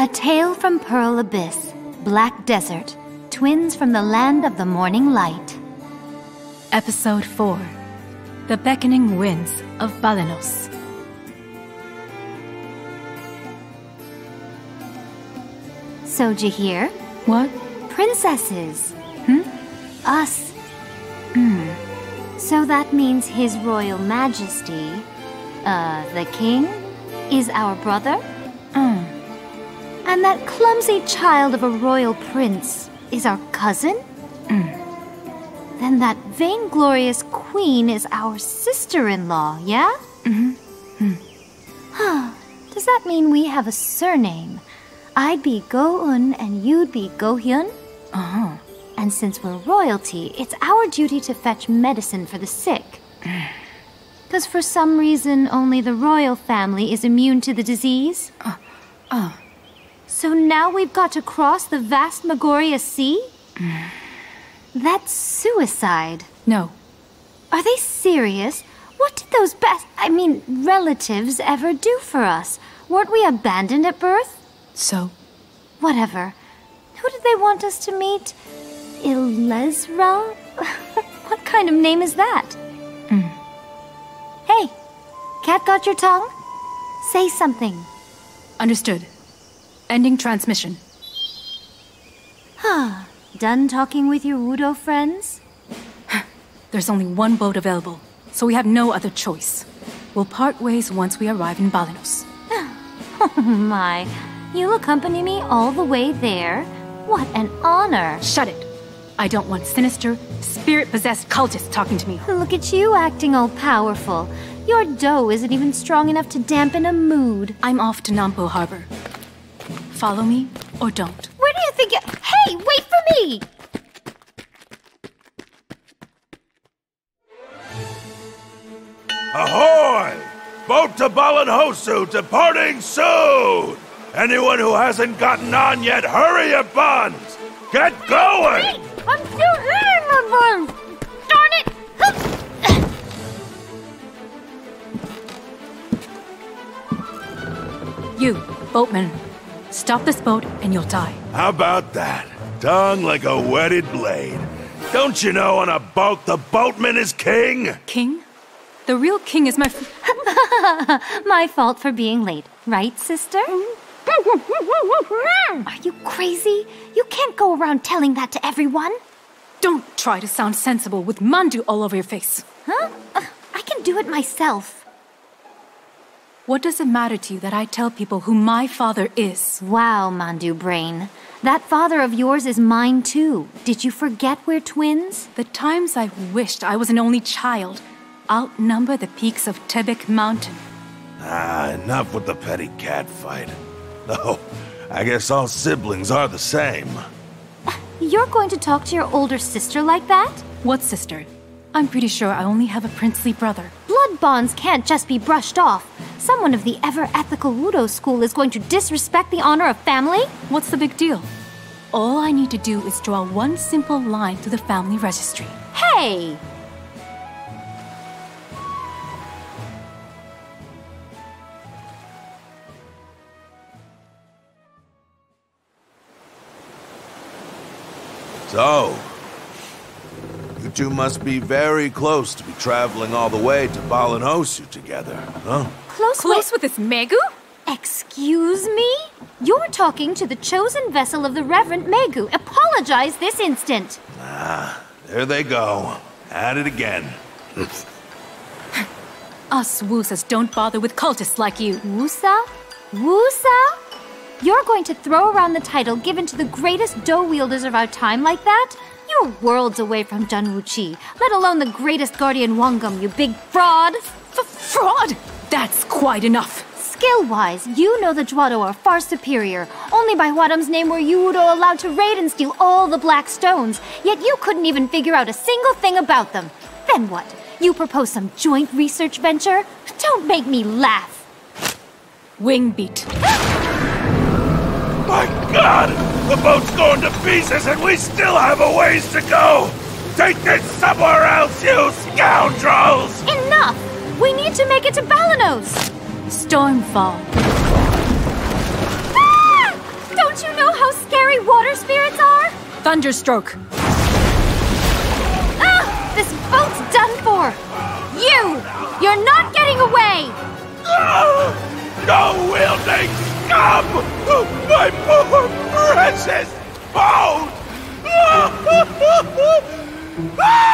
A tale from Pearl Abyss, Black Desert, Twins from the Land of the Morning Light. Episode 4, The Beckoning Winds of Balenos. So, did you hear? What? Princesses. Us. So that means His Royal Majesty, the King, is our brother? And that clumsy child of a royal prince is our cousin? Then that vainglorious queen is our sister-in-law, yeah? Does that mean we have a surname? I'd be Go-un and you'd be Go-hyun? And since we're royalty, it's our duty to fetch medicine for the sick. Because for some reason, only the royal family is immune to the disease. So now we've got to cross the vast Margoria Sea? That's suicide. No. Are they serious? What did those relatives ever do for us? Weren't we abandoned at birth? So? Whatever. Who did they want us to meet? Elezra? What kind of name is that? Hey, cat got your tongue? Say something. Understood. Ending transmission. Done talking with your Wudo friends? There's only one boat available, so we have no other choice. We'll part ways once we arrive in Balenos. Oh my, you'll accompany me all the way there? What an honor! Shut it! I don't want sinister, spirit-possessed cultists talking to me. Look at you acting all powerful. Your dough isn't even strong enough to dampen a mood. I'm off to Nampo Harbor. Follow me, or don't. Where do you think you... Hey, wait for me! Ahoy! Boat to Balanhosu, departing soon! Anyone who hasn't gotten on yet, hurry your buns! Get going! Hey, I'm still eating my buns! Darn it! You, boatman. Stop this boat and you'll die. How about that? Tongue like a whetted blade. Don't you know on a boat the boatman is king? King? The real king is my... My fault for being late, right, sister? Are you crazy? You can't go around telling that to everyone. Don't try to sound sensible with Mandu all over your face. Huh? I can do it myself. What does it matter to you that I tell people who my father is? Wow, Mandu brain. That father of yours is mine too. Did you forget we're twins? The times I wished I was an only child outnumber the peaks of Tebek Mountain. Enough with the petty cat fight. Though, I guess all siblings are the same. You're going to talk to your older sister like that? What sister? I'm pretty sure I only have a princely brother. Blood bonds can't just be brushed off. Someone of the ever-ethical Wudo school is going to disrespect the honor of family? What's the big deal? All I need to do is draw one simple line through the family registry. Hey! So, you two must be very close to be traveling all the way to Balanhosu together, huh? Close with this Maegu? Excuse me? You're talking to the chosen vessel of the Reverend Maegu. Apologize this instant. There they go. At it again. Us Woosas don't bother with cultists like you. Woosa? Woosa? You're going to throw around the title given to the greatest dough-wielders of our time like that? You're worlds away from Dunwu-Chi, let alone the greatest guardian Wangum, you big fraud! Fraud? That's quite enough! Skill-wise, you know the Zhuado are far superior. Only by Huadam's name were you Udo allowed to raid and steal all the Black Stones, yet you couldn't even figure out a single thing about them. Then what? You propose some joint research venture? Don't make me laugh! Wingbeat. My God! The boat's going to pieces and we still have a ways to go! Take this somewhere else, you scoundrels! Enough! We need to make it to Balenos! Stormfall. Ah! water spirits are? Thunderstroke. Ah! This boat's done for! You! You're not getting away! No! No wielding scum! My poor precious boat!